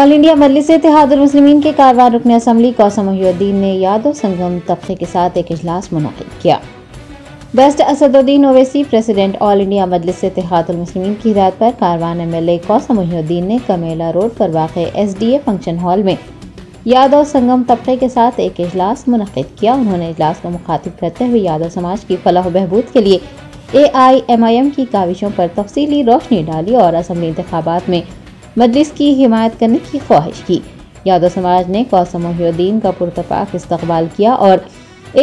All India Majlis Ittehadul Muslimeen के कारवार रुकन असम्बली कौसर मोहिउद्दीन ने यादव संगम तबके के साथ एक इजलास मुनाकिद किया। बेस्ट Asaduddin Owaisi president all India Majlis Ittehadul Muslimeen की हिदायत पर कारवान MLA कौसर मोहिउद्दीन ने कमेला रोड पर वाक़े SDA फंक्शन हॉल में यादव संगम तबके के साथ एक इजलास मुनाकिद किया। उन्होंने इजलास को मुखातिब करते हुए यादव समाज की फलाह व बहबूद के लिए AIMIM की काविशों पर तफसीली रोशनी डाली और असम्बली इंतखाबात में मजलिस की हिमायत करने की ख्वाहिश की। यादव समाज ने कौसर मोहिउद्दीन का पुरतपाक इस्तकबाल किया और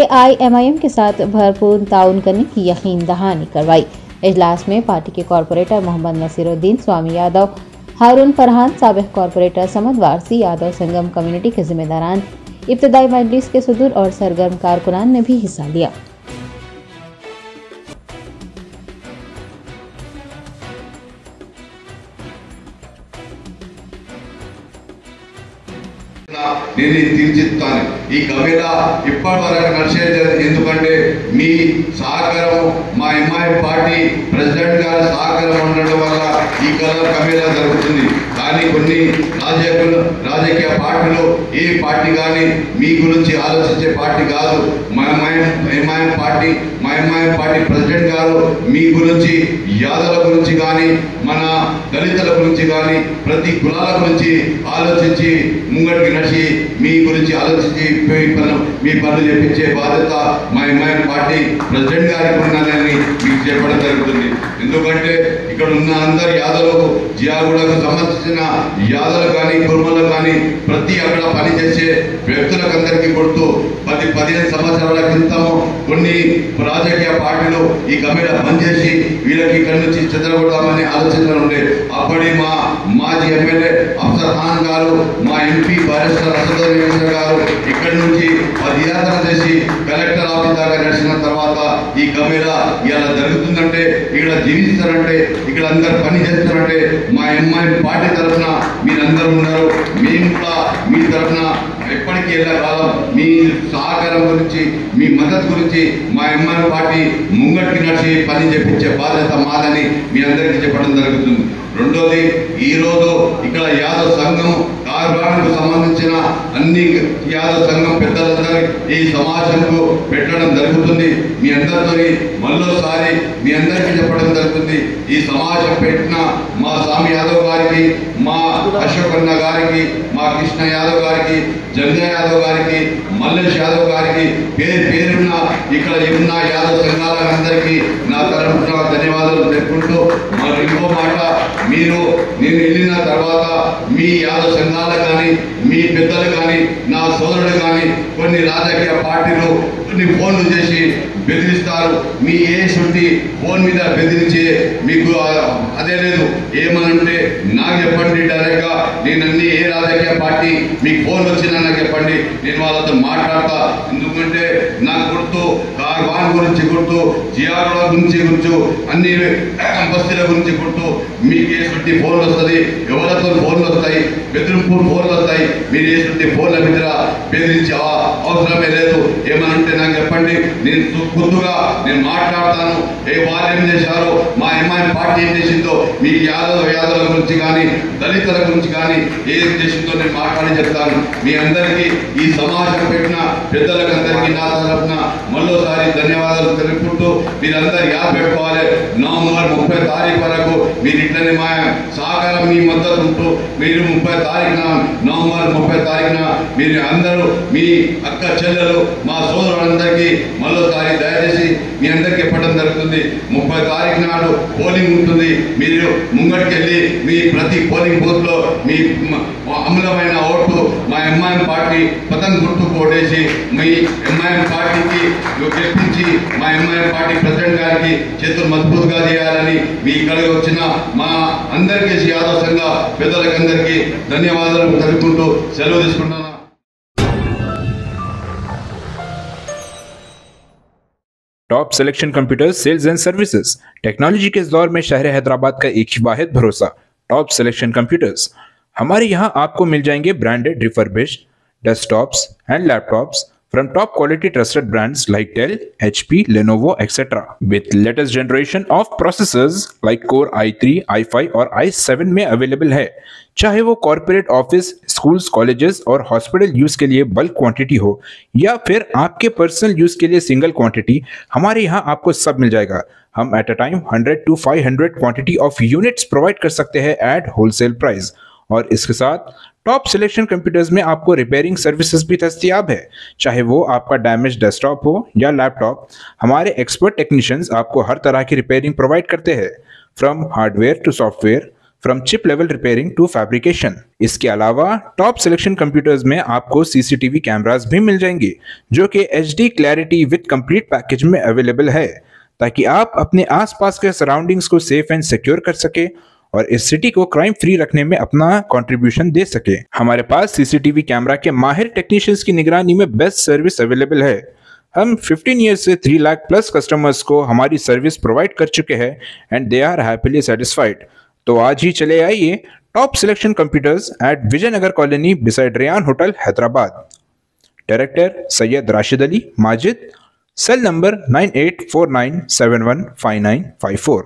AIMIM के साथ भरपूर ताउन करने की यकीन दहानी करवाई। इजलास में पार्टी के कॉरपोरेटर मोहम्मद नसीरुद्दीन, स्वामी यादव, हारून फरहान, साबिक़ कॉरपोरेटर समद वारसी, यादव संगम कम्युनिटी के जिम्मेदारान, इब्तदाई मजलिस के सदूर और सरगर्म कारकुनान ने भी हिस्सा लिया। నేను తీర్చిస్తాను ఈ కవేళ ఇప్పటి వరకు నర్సేజర్ ఎందుకంటే మీ సహకారం మా ఎంఐ పార్టీ ప్రెసిడెంట్ గారి సహకారం ఉండడం వల్ల ఈ కవేళ జరుగుతుంది। కానీ కొన్ని రాజకీయ పార్టీలు ఏ పార్టీ కానీ మీ గురించి ఆలోచించే పార్టీ కాదు। మా ఎంఐ పార్టీ ప్రెసిడెంట్ గారు మీ గురించి యాదవుల గురించి కానీ మన దళితుల గురించి కానీ ప్రతి కులాల గురించి ఆలోచించి ముంగడికి నడిచి మీ గురించి ఆలోచించి మీ పనులు చేపించే బాధ్యత మా ఎంఐ పార్టీ ప్రెసిడెంట్ గారికి ఉన్నదని మీకు చెప్పడం జరుగుతుంది। ఎందుకంటే ఇక్కడ ఉన్న అందరు యాదవులకు జియాగూడకు సంబంధించిన యాదవులు కానీ కుర్మలు కానీ ప్రతి అక్కడ పనిచేసే వ్యక్తులకు అందరికీ గుర్తు 10-15 సంవత్సరాల క్రితము కొన్ని రాజకీయ పార్టీలు ఈ కమేళ బంద్ చేసి వీళ్ళకి ఇక్కడి నుంచి చెదరగొడదామని ఆలోచన ఉండే అప్పటి మా మాజీ MLA అఫ్సర్ఖాన్ గారు మా MP బారిస్టర్ అసదుద్దీన్ గారు ఇక్కడి నుంచి పదయాత్ర చేసి కలెక్టర్ ఆఫీస్ దాకా నడిచిన తర్వాత ఈ కమేళ ఇలా జరుగుతుందంటే ఇక్కడ జీవిస్తారంటే ఇక్కడ అందరు పని చేస్తారంటే మా ఎంఐ పార్టీ తరఫున మీరందరూ ఉన్నారు। మేము కూడా మీ తరఫున ఎప్పటికీ ఎల్లకాలం మీ సహకారం గురించి మీ మద్దతు గురించి మా ఎంఐ పార్టీ ముంగటికి నడిచి పని చేపించే బాధ్యత మాదని మీ అందరికీ చెప్పడం జరుగుతుంది। రెండోది ఈరోజు ఇక్కడ యాదవ్ సంఘం కార్యక్రమానికి సంబంధించిన అన్ని యాదవ్ సంఘం పెద్దలందరూ ఈ సమావేశంలో పెట్టడం జరుగుతుంది। మీ అందరితో మళ్ళోసారి మీ అందరికీ చెప్పడం జరుగుతుంది ఈ సమావేశం పెట్టిన మా స్వామి యాదవ్ గారికి, మా అశోకన్న గారికి, మా కృష్ణ యాదవ్ గారికి, జంగయ్య యాదవ్ గారికి, మల్లేష్ యాదవ్ గారికి పేరు పేరున్న ఇక్కడ ఉన్న యాదవ్ సంఘాలందరికీ నా తరఫున ధన్యవాదాలు తెలుపుకుంటూ మరి ఇంకో మాట మీరు నేను వెళ్ళిన తర్వాత మీ యాదవ్ సంఘాల కానీ మీ పెద్దలు కానీ నా సోదరులు కానీ కొన్ని రాజకీయ పార్టీలు కొన్ని ఫోన్లు చేసి బెదిరిస్తారు। మీ ఏ శుద్ధి ఫోన్ మీద బెదిరించే మీకు అదే లేదు ఏమనంటే నాకు చెప్పండి డైరెక్ట్గా నేను అన్ని ఏ రాజకీయ పార్టీ మీకు ఫోన్ వచ్చినా నాకు చెప్పండి నేను వాళ్ళతో మాట్లాడతా। ఎందుకంటే నాకు గుర్తు కార్వాన్ గురించి గుర్తు, జియాగూడ గురించి గుర్తు, అన్ని బస్తీల గురించి గుర్తు। మీకు ఏ శుద్ధి ఫోన్లు వస్తుంది, ఎవరితో ఫోన్లు వస్తాయి, బెదిరింపు ఫోన్లు వస్తాయి। మీరు ఏ శుద్ధి ఫోన్ల మీద బెదిరించి అవసరమే లేదు ఏమనంటే నాకు చెప్పండి నేను ముందుగా నేను మాట్లాడతాను। ఏ వాళ్ళు ఏం చేశారో మా ఎంఐ పార్టీ ఏం చేసిందో మీకు యాదవుల గురించి కానీ దళితుల గురించి కానీ ఏం చేసిందో నేను మాట్లాడి చెప్తాను। మీ అందరికీ ఈ సమాజం పెట్టిన పెద్దలకు అందరికీ నా తరఫున మరోసారి ధన్యవాదాలు తెలుపుకుంటూ మీరందరూ యాద పెట్టుకోవాలి 9 నవంబర్ 30 తారీఖు వరకు మీరు ఇట్లనే మా సహకారం మీ మద్దతు ఉంటూ మీరు 9 నవంబర్ 30 తారీఖున మీరు అందరూ మీ అక్క చెల్లెలు మా సోదరులందరికీ మరోసారి దయచేసి మీ అందరికి చెప్పడం జరుగుతుంది 30 తారీఖు నాడు పోలింగ్ ఉంటుంది। మీరు ముంగటికెళ్ళి మీ ప్రతి పోలింగ్ బూత్లో మీ అమలమైన ఓటు మా ఎంఐఎం పార్టీ పతం గుర్తు ఓటేసి మీ ఎంఐఎం పార్టీకి గెలిపించి మా ఎంఐఎం పార్టీ ప్రెసిడెంట్ గారికి చేతులు మజబూత్గా చేయాలని మీ ఇక్కడికి వచ్చిన మా అందరికీ యాదవ్ సంఘ పెద్దలకందరికీ ధన్యవాదాలు తెలుపుకుంటూ సెలవు తీసుకుంటున్నాను। Top selection computer sales and services technology के इस दौर में शहर हैदराबाद का एक ही वाहिद भरोसा टॉप सिलेक्शन कंप्यूटर्स। हमारे यहाँ आपको मिल जाएंगे branded refurbished desktops and laptops from top quality trusted brands like Dell, HP, Lenovo, etc. With latest generation of processors like Core i3, i5 और i7 में available है, चाहे वो corporate office, schools, colleges और hospital use के लिए bulk quantity हो या फिर आपके personal use के लिए single quantity, हमारे यहाँ आपको सब मिल जाएगा। हम at a time 100 to 500 quantity of units provide कर सकते हैं at wholesale price और इसके साथ टॉप सिलेक्शन कंप्यूटर्स में आपको रिपेयरिंग सर्विसेज भी दस्तियाब है, चाहे वो आपका डैमेज डेस्कटॉप हो या लैपटॉप। हमारे एक्सपर्ट टेक्नीशियंस आपको हर तरह की रिपेयरिंग प्रोवाइड करते हैं, from hardware to software, from chip level repairing to fabrication. इसके अलावा टॉप सिलेक्शन कंप्यूटर्स में आपको सीसीटीवी कैमराज भी मिल जाएंगे जो कि HD clarity with complete package में अवेलेबल है, ताकि आप अपने आसपास के सराउंडिंग्स को सेफ एंड सिक्योर कर सके और इस सिटी को क्राइम फ्री रखने में अपना कंट्रीब्यूशन दे सके। हमारे पास सीसीटीवी कैमरा के माहिर टेक्नीशियंस की निगरानी में बेस्ट सर्विस अवेलेबल है। हम 15 इयर्स से 3 लाख प्लस कस्टमर्स को हमारी सर्विस प्रोवाइड कर चुके हैं and they are happily satisfied. तो आज ही चले आइए top selection computers at Vijayanagar colony beside Rayan hotel Hyderabad. Director Syed Rashid Ali Majid. Cell number 9849715954।